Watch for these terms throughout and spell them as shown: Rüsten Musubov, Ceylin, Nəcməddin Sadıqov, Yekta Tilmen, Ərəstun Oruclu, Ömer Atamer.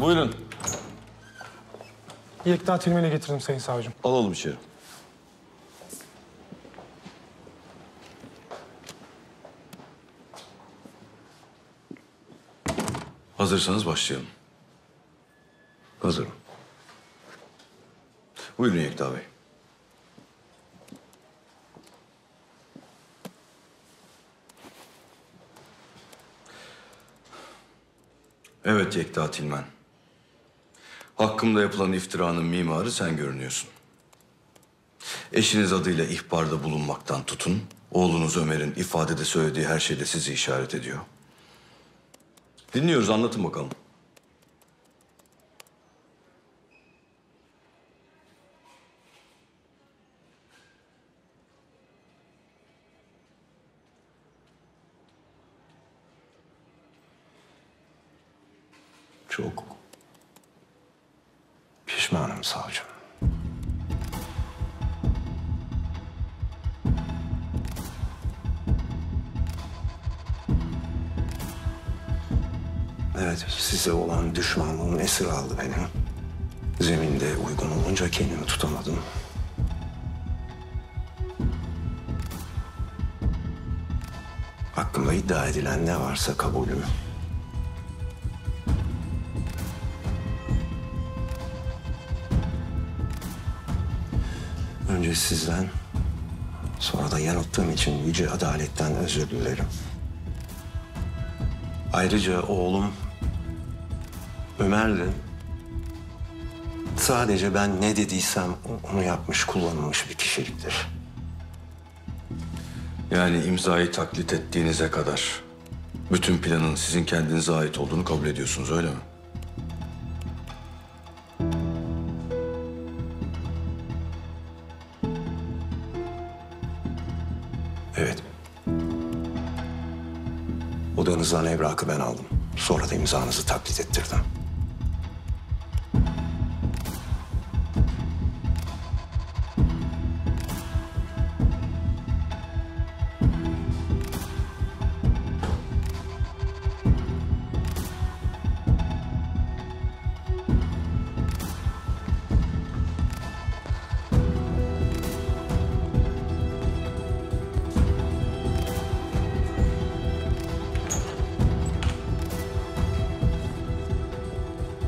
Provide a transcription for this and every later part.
Buyurun. Yekta Tilmen'i getirdim Sayın Savcım. Alalım içeri. Hazırsanız başlayalım. Hazırım. Buyurun Yekta Bey. Evet Yekta Tilmen. Hakkımda yapılan iftiranın mimarı sen görünüyorsun. Eşiniz adıyla ihbarda bulunmaktan tutun, oğlunuz Ömer'in ifadede söylediği her şeyde sizi işaret ediyor. Dinliyoruz, anlatın bakalım. Çok pişmanım savcım. Evet, size olan düşmanlığım esir aldı beni. Zeminde uygun olunca kendimi tutamadım. Hakkımda iddia edilen ne varsa kabulüm. Önce sizden, sonra da yanılttığım için yüce adaletten özür dilerim. Ayrıca oğlum Ömer'le sadece ben ne dediysem onu yapmış, kullanılmış bir kişiliktir. Yani imzayı taklit ettiğinize kadar bütün planın sizin kendinize ait olduğunu kabul ediyorsunuz, öyle mi? Evet. Odanızdan evrakı ben aldım. Sonra da imzanızı taklit ettirdim.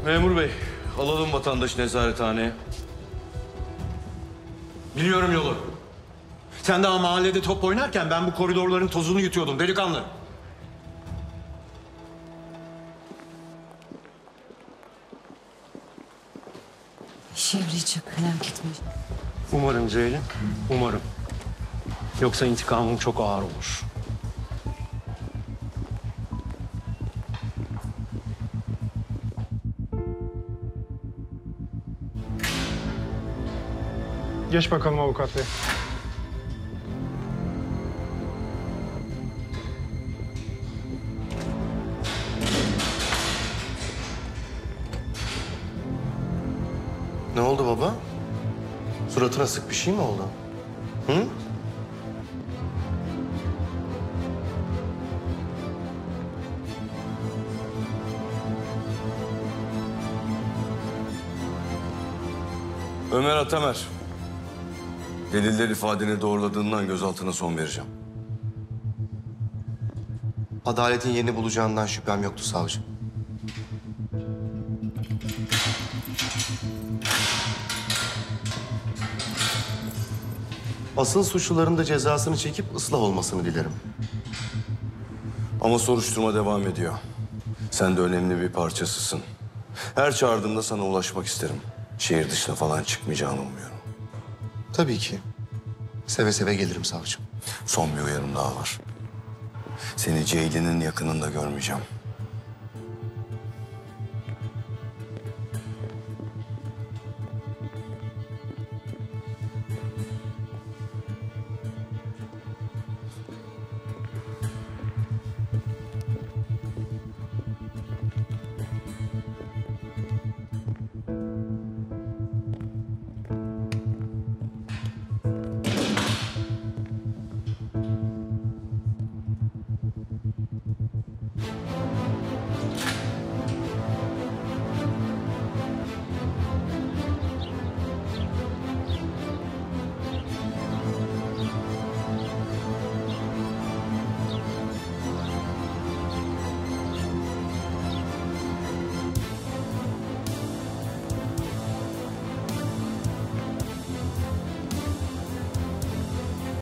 Memur bey, alalım vatandaşı nezarethaneye. Biliyorum yolu. Sen daha mahallede top oynarken ben bu koridorların tozunu yutuyordum delikanlı. Şevrecik kalem gitmiş. Umarım Ceylin, umarım. Yoksa intikamım çok ağır olur. Geç bakalım avukat bey. Ne oldu baba? Suratına sık bir şey mi oldu? Hı? Ömer Atamer. Deliller ifadeni doğruladığından gözaltına son vereceğim. Adaletin yerini bulacağından şüphem yoktu savcım. Asıl suçluların da cezasını çekip ıslah olmasını dilerim. Ama soruşturma devam ediyor. Sen de önemli bir parçasısın. Her çağırdığımda sana ulaşmak isterim. Şehir dışına falan çıkmayacağını umuyorum. Tabii ki. Seve seve gelirim savcım. Son bir uyarım daha var. Seni Ceylin'in yakınında görmeyeceğim.